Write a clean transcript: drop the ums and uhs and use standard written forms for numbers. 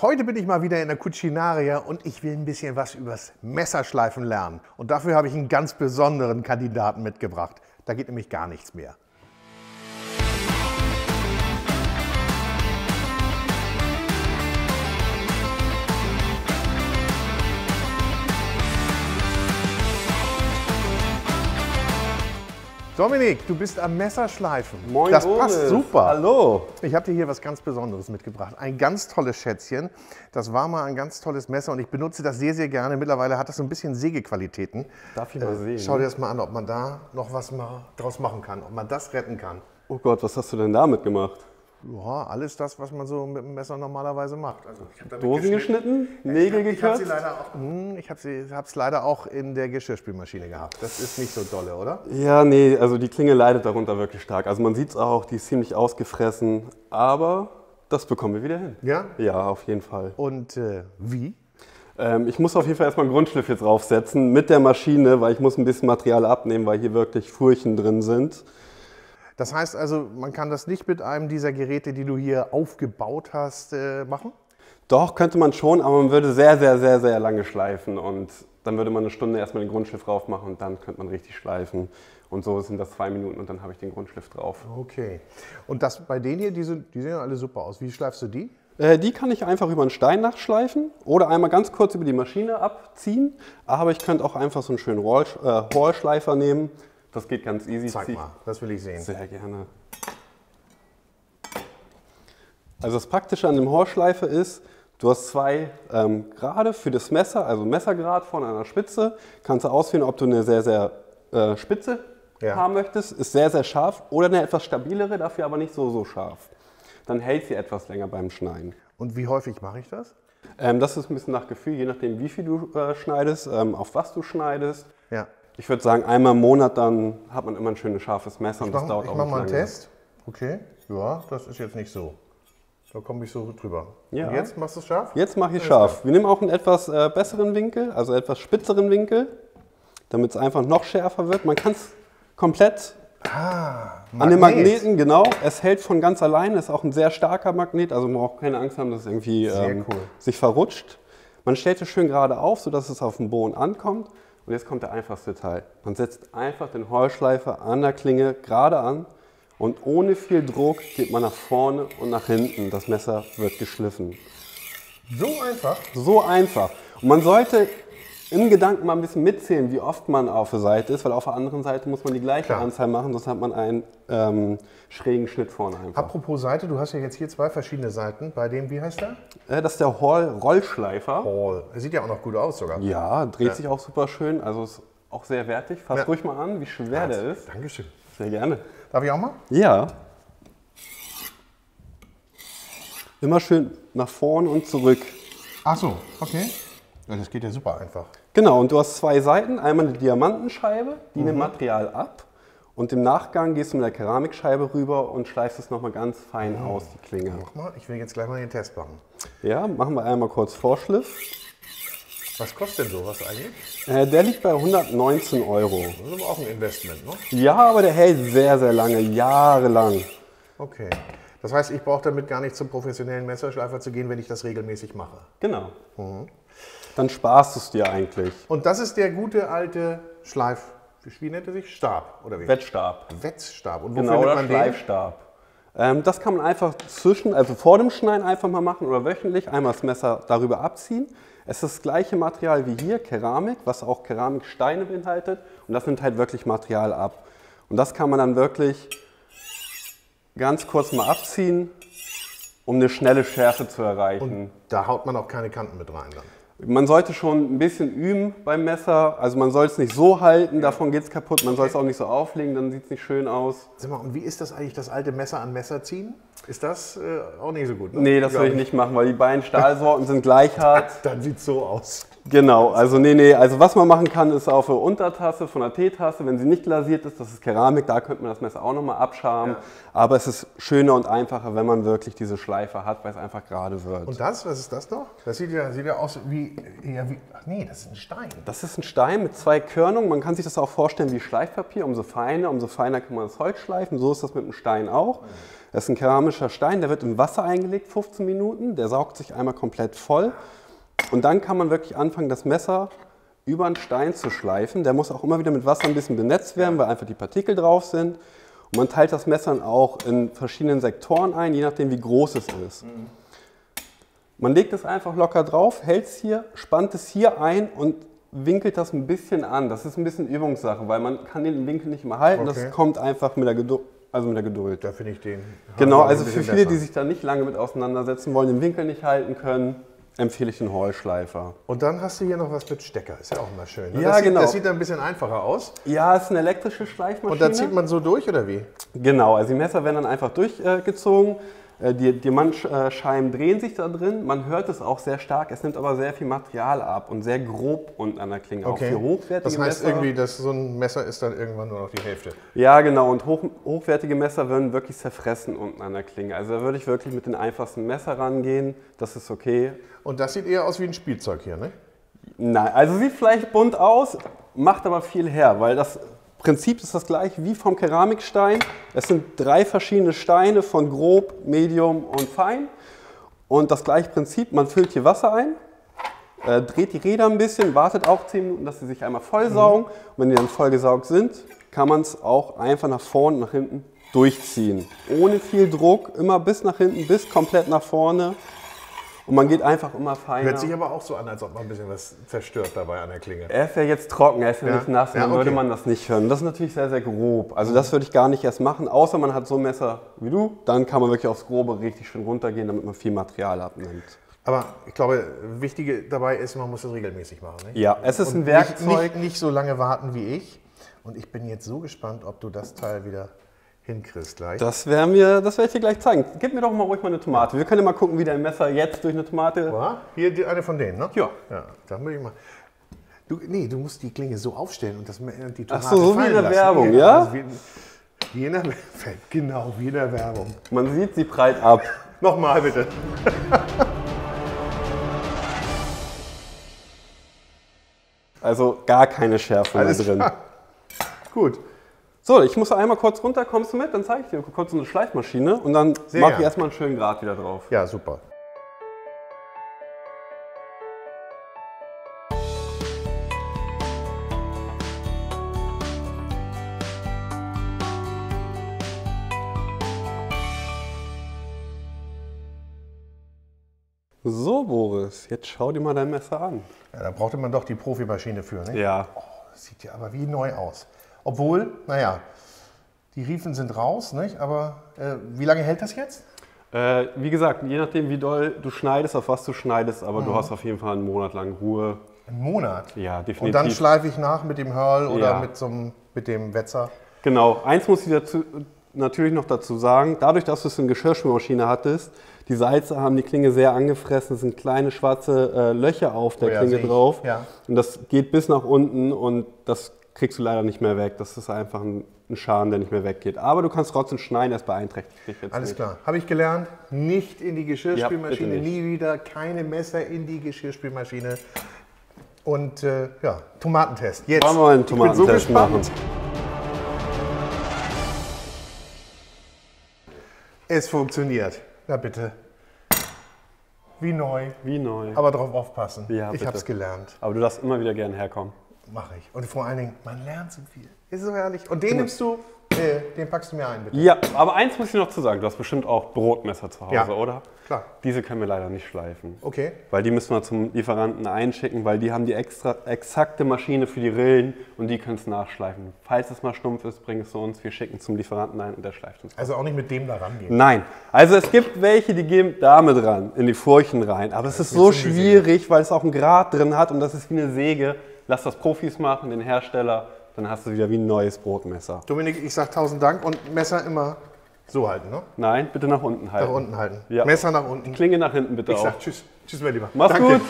Heute bin ich mal wieder in der Cucinaria und ich will ein bisschen was übers Messerschleifen lernen. Und dafür habe ich einen ganz besonderen Kandidaten mitgebracht. Da geht nämlich gar nichts mehr. Dominik, du bist am Messerschleifen. Moin, das passt super. Hallo. Ich habe dir hier was ganz Besonderes mitgebracht. Ein ganz tolles Schätzchen. Das war mal ein ganz tolles Messer und ich benutze das sehr, sehr gerne. Mittlerweile hat das so ein bisschen Sägequalitäten. Darf ich mal sehen? Schau dir das mal an, ob man da noch was mal draus machen kann, ob man das retten kann. Oh Gott, was hast du denn damit gemacht? Ja, alles das, was man so mit dem Messer normalerweise macht. Also ich hab damit Dosen geschnitten, Nägel gekürzt. Ich habe es leider auch in der Geschirrspülmaschine gehabt. Das ist nicht so dolle, oder? Ja, nee, also die Klinge leidet darunter wirklich stark. Also man sieht es auch, die ist ziemlich ausgefressen. Aber das bekommen wir wieder hin. Ja? Ja, auf jeden Fall. Und wie? Ich muss auf jeden Fall erstmal einen Grundschliff jetzt draufsetzen mit der Maschine, weil ich muss ein bisschen Material abnehmen, weil hier wirklich Furchen drin sind. Das heißt also, man kann das nicht mit einem dieser Geräte, die du hier aufgebaut hast, machen? Doch, könnte man schon, aber man würde sehr, sehr, sehr, sehr lange schleifen. Und dann würde man eine Stunde erstmal den Grundschliff drauf machen und dann könnte man richtig schleifen. Und so sind das 2 Minuten und dann habe ich den Grundschliff drauf. Okay. Und das bei denen hier, die sehen ja alle super aus. Wie schleifst du die? Die kann ich einfach über einen Stein nachschleifen oder einmal ganz kurz über die Maschine abziehen. Aber ich könnte auch einfach so einen schönen Horl-Rollschleifer nehmen. Das geht ganz easy. Zeig mal, das will ich sehen. Sehr gerne. Also das Praktische an dem Horl-Rollschleifer ist, du hast 2 Grade für das Messer, also Messergrad von einer Spitze. Kannst du auswählen, ob du eine sehr, sehr spitze haben möchtest. Ist sehr, sehr scharf oder eine etwas stabilere, dafür aber nicht so scharf. Dann hält sie etwas länger beim Schneiden. Und wie häufig mache ich das? Das ist ein bisschen nach Gefühl, je nachdem wie viel du schneidest, auf was du schneidest. Ja. Ich würde sagen, einmal im Monat, dann hat man immer ein schönes, scharfes Messer und das dauert auch nicht lange. Ich mache mal einen Test. Okay, ja, das ist jetzt nicht so. Da komme ich so drüber. Ja. Und jetzt machst du es scharf? Jetzt mache ich es scharf. Wir nehmen auch einen etwas besseren Winkel, also etwas spitzeren Winkel, damit es einfach noch schärfer wird. Man kann es komplett an den Magneten, genau. Es hält von ganz allein, ist auch ein sehr starker Magnet, also man braucht keine Angst haben, dass es irgendwie sich verrutscht. Man stellt es schön gerade auf, sodass es auf dem Boden ankommt. Und jetzt kommt der einfachste Teil. Man setzt einfach den Horl-Rollschleifer an der Klinge gerade an und ohne viel Druck geht man nach vorne und nach hinten. Das Messer wird geschliffen. So einfach? So einfach. Und man sollte im Gedanken mal ein bisschen mitzählen, wie oft man auf der Seite ist, weil auf der anderen Seite muss man die gleiche Anzahl machen, sonst hat man einen schrägen Schnitt vorne einfach. Apropos Seite, du hast ja jetzt hier 2 verschiedene Seiten. Bei dem, wie heißt der? Das ist der Horl-Rollschleifer. Der sieht ja auch noch gut aus sogar. Ja, dreht sich auch super schön. Also ist auch sehr wertig. Fass ruhig mal an, wie schwer der ist. Dankeschön. Sehr gerne. Darf ich auch mal? Ja. Immer schön nach vorne und zurück. Ach so, okay. Das geht ja super einfach. Genau, und du hast 2 Seiten. Einmal eine Diamantenscheibe, die nimmt Material ab. Und im Nachgang gehst du mit der Keramikscheibe rüber und schleifst es nochmal ganz fein aus, die Klinge. Mach mal, ich will jetzt gleich mal den Test machen. Ja, machen wir einmal kurz Vorschliff. Was kostet denn sowas eigentlich? Der liegt bei 119 €. Das ist aber auch ein Investment, ne? Ja, aber der hält sehr, sehr lange, jahrelang. Okay, das heißt, ich brauche damit gar nicht zum professionellen Messerschleifer zu gehen, wenn ich das regelmäßig mache? Genau. Dann sparst du es dir eigentlich. Und das ist der gute alte Schleif... Wie nennt er sich? Stab oder wie? Wettstab. Wettstab. Und wofür nimmt man den? Schleifstab. Das kann man einfach vor dem Schneiden einfach mal machen oder wöchentlich einmal das Messer darüber abziehen. Es ist das gleiche Material wie hier, Keramik, was auch Keramiksteine beinhaltet. Und das nimmt halt wirklich Material ab. Und das kann man dann wirklich ganz kurz mal abziehen, um eine schnelle Schärfe zu erreichen. Und da haut man auch keine Kanten mit rein dann? Man sollte schon ein bisschen üben beim Messer, also man soll es nicht so halten, davon geht es kaputt, man soll es auch nicht so auflegen, dann sieht es nicht schön aus. Sag mal, und wie ist das eigentlich, das alte Messer an Messer ziehen? Ist das auch nicht so gut? Ne? Nee, das will ich nicht machen, weil die beiden Stahlsorten sind gleich hart. Dann sieht es so aus. Genau, also nee, also was man machen kann, ist auf der Untertasse von der Teetasse, wenn sie nicht glasiert ist, das ist Keramik, da könnte man das Messer auch nochmal abschaben, ja. Aber es ist schöner und einfacher, wenn man wirklich diese Schleife hat, weil es einfach gerade wird. Und das, was ist das noch? Das sieht ja aus wie, ach nee, das ist ein Stein. Das ist ein Stein mit zwei Körnungen, man kann sich das auch vorstellen wie Schleifpapier, umso feiner kann man das Holz schleifen, so ist das mit dem Stein auch. Das ist ein keramischer Stein, der wird in Wasser eingelegt, 15 Minuten, der saugt sich einmal komplett voll. Und dann kann man wirklich anfangen, das Messer über einen Stein zu schleifen. Der muss auch immer wieder mit Wasser ein bisschen benetzt werden, weil einfach die Partikel drauf sind. Und man teilt das Messer dann auch in verschiedenen Sektoren ein, je nachdem wie groß es ist. Man legt es einfach locker drauf, hält es hier, spannt es hier ein und winkelt das ein bisschen an. Das ist ein bisschen Übungssache, weil man kann den Winkel nicht immer halten. Okay. Das kommt einfach mit der Geduld. Da finde ich den. Genau, also für viele, die sich da nicht lange mit auseinandersetzen wollen, den Winkel nicht halten können, empfehle ich den Horl-Schleifer. Und dann hast du hier noch was mit Stecker, ist ja auch mal schön. Ne? Ja, genau. Das sieht dann ein bisschen einfacher aus. Ja, ist eine elektrische Schleifmaschine. Und da zieht man so durch, oder wie? Genau, also die Messer werden dann einfach durchgezogen. Die Diamantscheiben drehen sich da drin. Man hört es auch sehr stark. Es nimmt aber sehr viel Material ab und sehr grob unten an der Klinge. Okay. Auch viel hochwertige Messer. Das heißt irgendwie, dass so ein Messer ist dann irgendwann nur noch die Hälfte. Ja, genau. Und hochwertige Messer würden wirklich zerfressen unten an der Klinge. Also da würde ich wirklich mit den einfachsten Messer rangehen. Das ist okay. Und das sieht eher aus wie ein Spielzeug hier, ne? Nein, also sieht vielleicht bunt aus, macht aber viel her, weil das Prinzip ist das gleiche wie vom Keramikstein. Es sind drei verschiedene Steine von grob, medium und fein. Und das gleiche Prinzip, man füllt hier Wasser ein, dreht die Räder ein bisschen, wartet auch 10 Minuten, dass sie sich einmal vollsaugen. Und wenn die dann vollgesaugt sind, kann man es auch einfach nach vorne, nach hinten durchziehen. Ohne viel Druck, immer bis nach hinten, bis komplett nach vorne. Und man geht einfach immer feiner. Hört sich aber auch so an, als ob man ein bisschen was zerstört dabei an der Klinge. Er ist ja jetzt trocken, er ist ja nicht nass, dann würde man das nicht hören. Das ist natürlich sehr, sehr grob. Also das würde ich gar nicht erst machen, außer man hat so ein Messer wie du. Dann kann man wirklich aufs Grobe richtig schön runtergehen, damit man viel Material abnimmt. Aber ich glaube, wichtige dabei ist, man muss es regelmäßig machen. Nicht? Ja, es ist ein Werkzeug. Nicht so lange warten wie ich. Und ich bin jetzt so gespannt, ob du das Teil wieder hinkriegst gleich. Das werde ich dir gleich zeigen. Gib mir doch mal ruhig mal eine Tomate. Wir können ja mal gucken, wie dein Messer jetzt durch eine Tomate... War? Hier eine von denen, ne? Ja. Dann will ich mal... Du musst die Klinge so aufstellen und die Tomate fallen lassen. Ach so, so wie in der Werbung, ja? Also wie in der, genau, wie in der Werbung. Man sieht sie breit ab. Nochmal bitte. Also gar keine Schärfe mehr drin. Gut. So, ich muss einmal kurz runter, kommst du mit, dann zeige ich dir kurz eine Schleifmaschine und dann mache ich erstmal einen schönen Grat wieder drauf. Ja, super. So, Boris, jetzt schau dir mal dein Messer an. Ja, da brauchte man doch die Profimaschine für, ne? Ja. Oh, das sieht ja aber wie neu aus. Obwohl, naja, die Riefen sind raus, nicht? Aber wie lange hält das jetzt? Wie gesagt, je nachdem wie doll du schneidest, auf was du schneidest, aber du hast auf jeden Fall einen Monat lang Ruhe. Einen Monat? Ja, definitiv. Und dann schleife ich nach mit dem Horl oder mit dem Wetzer? Genau, eins muss ich natürlich noch dazu sagen, dadurch, dass du es in Geschirrspülmaschine hattest, die Salze haben die Klinge sehr angefressen, es sind kleine schwarze Löcher auf der Klinge drauf und das geht bis nach unten und das kriegst du leider nicht mehr weg. Das ist einfach ein Schaden, der nicht mehr weggeht. Aber du kannst trotzdem schneiden, das beeinträchtigt dich jetzt nicht. Alles klar. Habe ich gelernt, nicht in die Geschirrspülmaschine, nie wieder, keine Messer in die Geschirrspülmaschine. Und ja, Tomatentest, jetzt. Wollen wir mal einen Tomatentest machen? Es funktioniert. Na bitte. Wie neu. Wie neu. Aber drauf aufpassen, ja, ich habe es gelernt. Aber du darfst immer wieder gerne herkommen. Mache ich. Und vor allen Dingen, man lernt so viel. Ist so herrlich. Und den nimmst du, den packst du mir ein, bitte. Ja, aber eins muss ich noch zu sagen. Du hast bestimmt auch Brotmesser zu Hause, oder? Klar. Diese können wir leider nicht schleifen. Okay. Weil die müssen wir zum Lieferanten einschicken, weil die haben die exakte Maschine für die Rillen und die können es nachschleifen. Falls es mal stumpf ist, bring es zu uns, wir schicken es zum Lieferanten ein und der schleift uns. Also auch nicht mit dem da rangehen? Nein. Also es gibt welche, die gehen damit ran, in die Furchen rein. Aber es ist so schwierig, weil es auch einen Grat drin hat und das ist wie eine Säge. Lass das Profis machen, den Hersteller, dann hast du wieder wie ein neues Brotmesser. Dominik, ich sag 1000 Dank und Messer immer so halten, ne? Nein, bitte nach unten halten. Nach unten halten. Ja. Messer nach unten. Klinge nach hinten bitte auch. Ich sag tschüss, mein Lieber. Mach's gut.